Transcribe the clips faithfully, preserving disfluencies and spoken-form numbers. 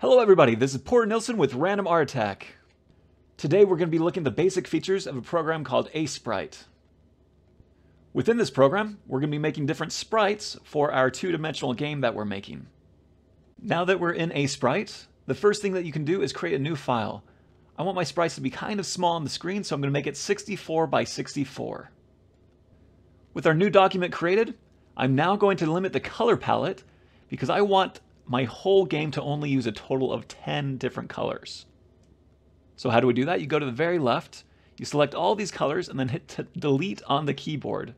Hello everybody, this is Porter Nilsson with Random Art Attack. Today we're going to be looking at the basic features of a program called Aseprite. Within this program, we're going to be making different sprites for our two-dimensional game that we're making. Now that we're in Aseprite, the first thing that you can do is create a new file. I want my sprites to be kind of small on the screen, so I'm going to make it sixty-four by sixty-four. With our new document created, I'm now going to limit the color palette because I want my whole game to only use a total of ten different colors. So how do we do that? You go to the very left, you select all these colors, and then hit t- delete on the keyboard.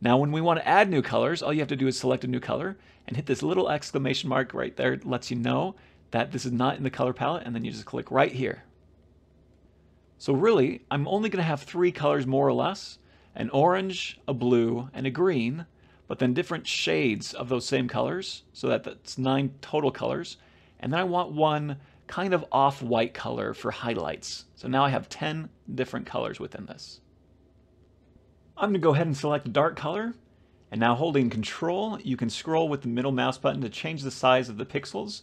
Now when we want to add new colors, all you have to do is select a new color and hit this little exclamation mark right there. It lets you know that this is not in the color palette, and then you just click right here. So really, I'm only going to have three colors more or less, an orange, a blue, and a green, but then different shades of those same colors, so that that's nine total colors. And then I want one kind of off-white color for highlights. So now I have ten different colors within this. I'm going to go ahead and select a dark color. And now holding Control, you can scroll with the middle mouse button to change the size of the pixels.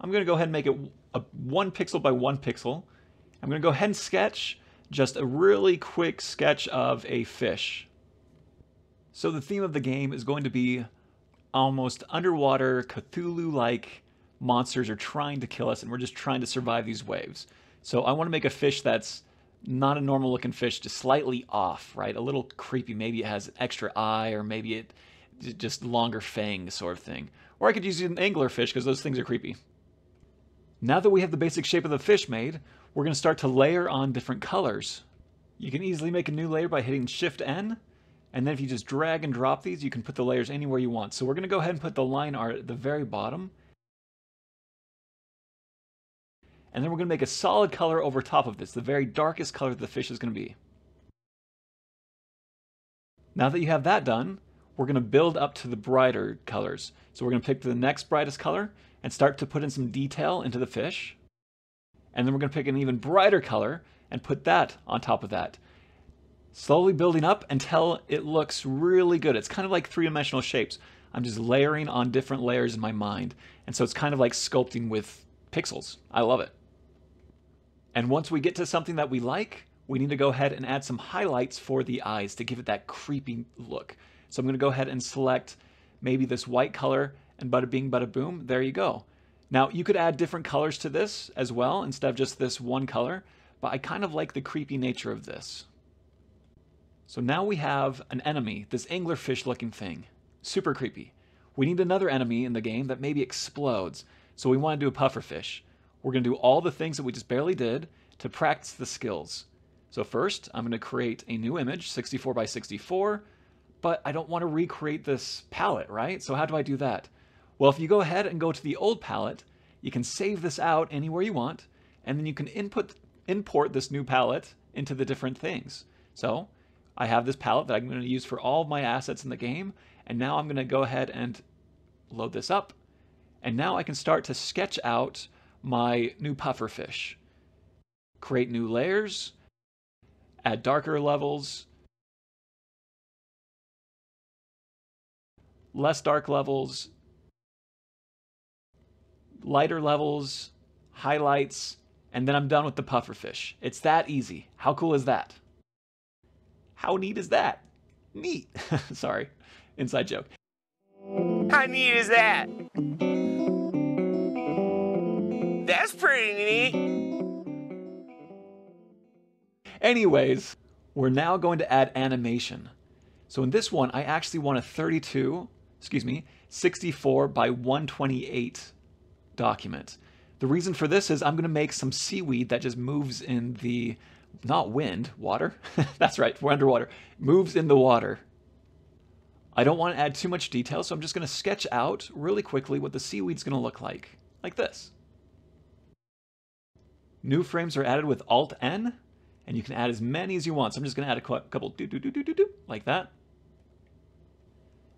I'm going to go ahead and make it a one pixel by one pixel. I'm going to go ahead and sketch just a really quick sketch of a fish. So the theme of the game is going to be almost underwater, Cthulhu-like monsters are trying to kill us, and we're just trying to survive these waves. So I want to make a fish that's not a normal-looking fish, just slightly off, right? A little creepy. Maybe it has an extra eye, or maybe it just longer fangs sort of thing. Or I could use an anglerfish, because those things are creepy. Now that we have the basic shape of the fish made, we're going to start to layer on different colors. You can easily make a new layer by hitting Shift N. And then if you just drag and drop these, you can put the layers anywhere you want. So we're going to go ahead and put the line art at the very bottom. And then we're going to make a solid color over top of this, the very darkest color the fish is going to be. Now that you have that done, we're going to build up to the brighter colors. So we're going to pick the next brightest color and start to put in some detail into the fish. And then we're going to pick an even brighter color and put that on top of that. Slowly building up until it looks really good. It's kind of like three-dimensional shapes. I'm just layering on different layers in my mind. And so it's kind of like sculpting with pixels. I love it. And once we get to something that we like, we need to go ahead and add some highlights for the eyes to give it that creepy look. So I'm going to go ahead and select maybe this white color and bada bing, bada boom. There you go. Now you could add different colors to this as well instead of just this one color, but I kind of like the creepy nature of this. So now we have an enemy, this anglerfish looking thing. Super creepy. We need another enemy in the game that maybe explodes. So we want to do a pufferfish. We're going to do all the things that we just barely did to practice the skills. So first, I'm going to create a new image, sixty-four by sixty-four, but I don't want to recreate this palette, right? So how do I do that? Well, if you go ahead and go to the old palette, you can save this out anywhere you want, and then you can input, import this new palette into the different things. So I have this palette that I'm going to use for all of my assets in the game, and now I'm going to go ahead and load this up, and now I can start to sketch out my new pufferfish. Create new layers, add darker levels, less dark levels, lighter levels, highlights, and then I'm done with the pufferfish. It's that easy. How cool is that? How neat is that? Neat. Sorry, inside joke. How neat is that? That's pretty neat. Anyways, we're now going to add animation. So in this one, I actually want a thirty-two, excuse me, sixty-four by one twenty-eight document. The reason for this is I'm going to make some seaweed that just moves in the Not wind, water. That's right, we're underwater. Moves in the water. I don't want to add too much detail, so I'm just going to sketch out really quickly what the seaweed's going to look like. Like this. New frames are added with Alt N, and you can add as many as you want. So I'm just going to add a couple do do do do do do like that.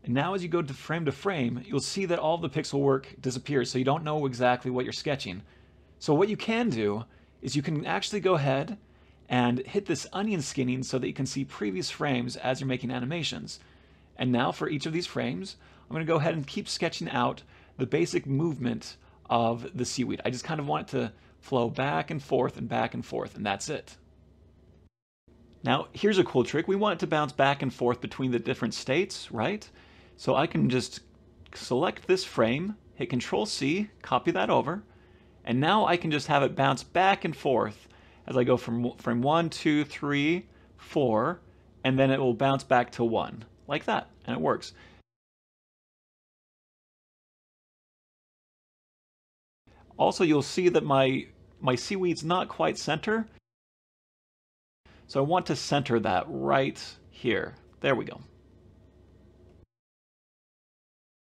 And now as you go to frame to frame, you'll see that all the pixel work disappears, so you don't know exactly what you're sketching. So what you can do is you can actually go ahead and hit this onion skinning so that you can see previous frames as you're making animations. And now for each of these frames, I'm going to go ahead and keep sketching out the basic movement of the seaweed. I just kind of want it to flow back and forth and back and forth, and that's it. Now, here's a cool trick. We want it to bounce back and forth between the different states, right? So I can just select this frame, hit control C, copy that over, and now I can just have it bounce back and forth as I go from frame one, two, three, four, and then it will bounce back to one, like that, and it works. Also, you'll see that my, my seaweed's not quite center. So I want to center that right here. There we go.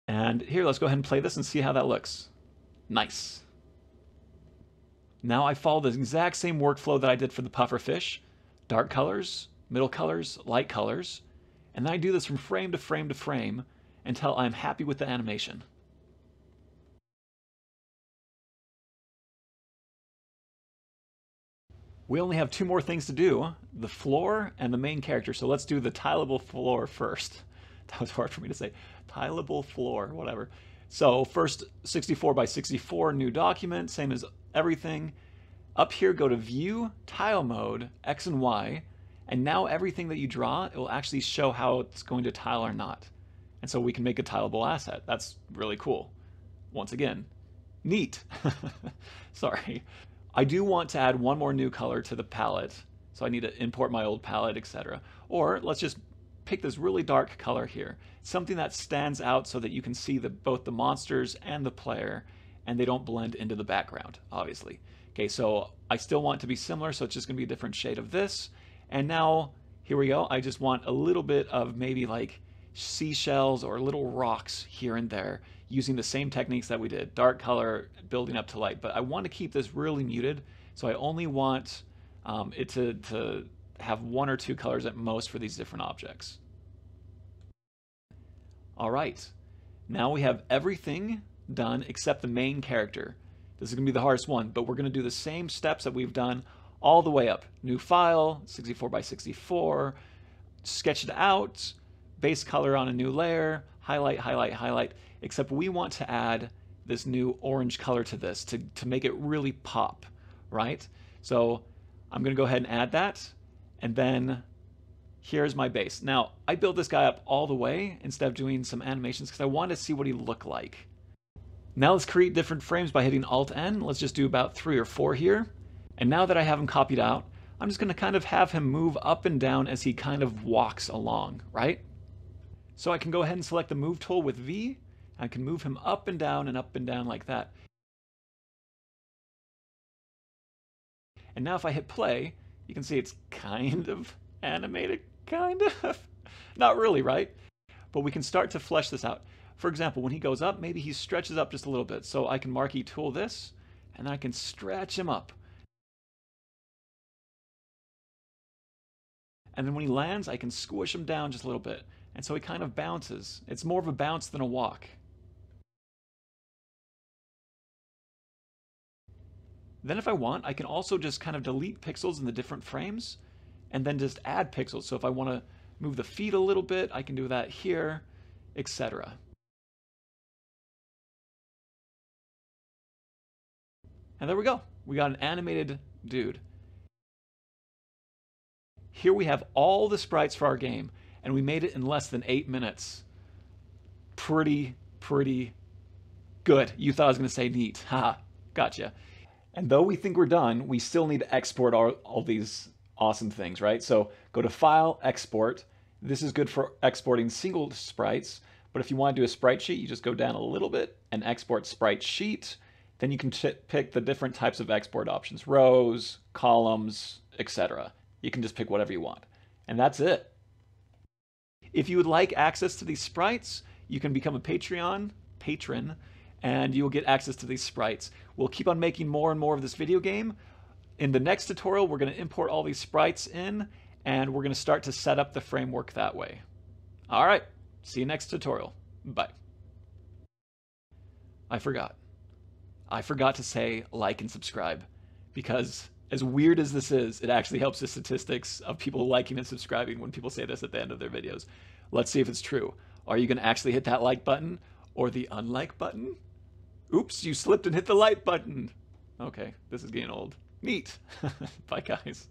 And here, let's go ahead and play this and see how that looks. Nice. Now I follow the exact same workflow that I did for the pufferfish. Dark colors, middle colors, light colors. And then I do this from frame to frame to frame until I'm happy with the animation. We only have two more things to do, the floor and the main character. So let's do the tileable floor first. That was hard for me to say. Tileable floor, whatever. So first, sixty-four by sixty-four, new document, same as everything. Up here, go to View, Tile Mode, X and Y. And now everything that you draw, it will actually show how it's going to tile or not. And so we can make a tileable asset. That's really cool. Once again, neat. Sorry. I do want to add one more new color to the palette, so I need to import my old palette, et cetera. Or let's just pick this really dark color here, something that stands out so that you can see the, both the monsters and the player, and they don't blend into the background, obviously. Okay, so I still want it to be similar, so it's just going to be a different shade of this. And now, here we go, I just want a little bit of maybe like seashells or little rocks here and there, using the same techniques that we did, dark color, building up to light. But I want to keep this really muted, so I only want um, it to, to have one or two colors at most for these different objects. All right, now we have everything done except the main character. This is going to be the hardest one, but we're going to do the same steps that we've done all the way up. New file, sixty-four by sixty-four, sketch it out, base color on a new layer, highlight, highlight, highlight, except we want to add this new orange color to this to, to make it really pop, right? So I'm gonna go ahead and add that, and then here's my base. Now, I built this guy up all the way instead of doing some animations because I wanted to see what he looked like. Now let's create different frames by hitting Alt N. Let's just do about three or four here. And now that I have him copied out, I'm just gonna kind of have him move up and down as he kind of walks along, right? So I can go ahead and select the Move tool with V. I can move him up and down and up and down like that. And now if I hit play, you can see it's kind of animated, kind of. Not really, right? But we can start to flesh this out. For example, when he goes up, maybe he stretches up just a little bit. So I can marquee tool this, and I can stretch him up. And then when he lands, I can squish him down just a little bit. And so he kind of bounces. It's more of a bounce than a walk. Then if I want, I can also just kind of delete pixels in the different frames and then just add pixels. So if I want to move the feet a little bit, I can do that here, et cetera. And there we go. We got an animated dude. Here we have all the sprites for our game. And we made it in less than eight minutes. Pretty, pretty good. You thought I was going to say neat. Haha, gotcha. And though we think we're done, we still need to export all, all these awesome things, right? So go to File, Export. This is good for exporting single sprites. But if you want to do a sprite sheet, you just go down a little bit and export sprite sheet. Then you can pick the different types of export options, rows, columns, et cetera. You can just pick whatever you want. And that's it. If you would like access to these sprites, you can become a Patreon patron, and you'll get access to these sprites. We'll keep on making more and more of this video game. In the next tutorial, we're going to import all these sprites in, and we're going to start to set up the framework that way. All right, see you next tutorial. Bye. I forgot. I forgot to say like and subscribe, because as weird as this is, it actually helps the statistics of people liking and subscribing when people say this at the end of their videos. Let's see if it's true. Are you going to actually hit that like button or the unlike button? Oops, you slipped and hit the like button. Okay, this is getting old. Neat. Bye, guys.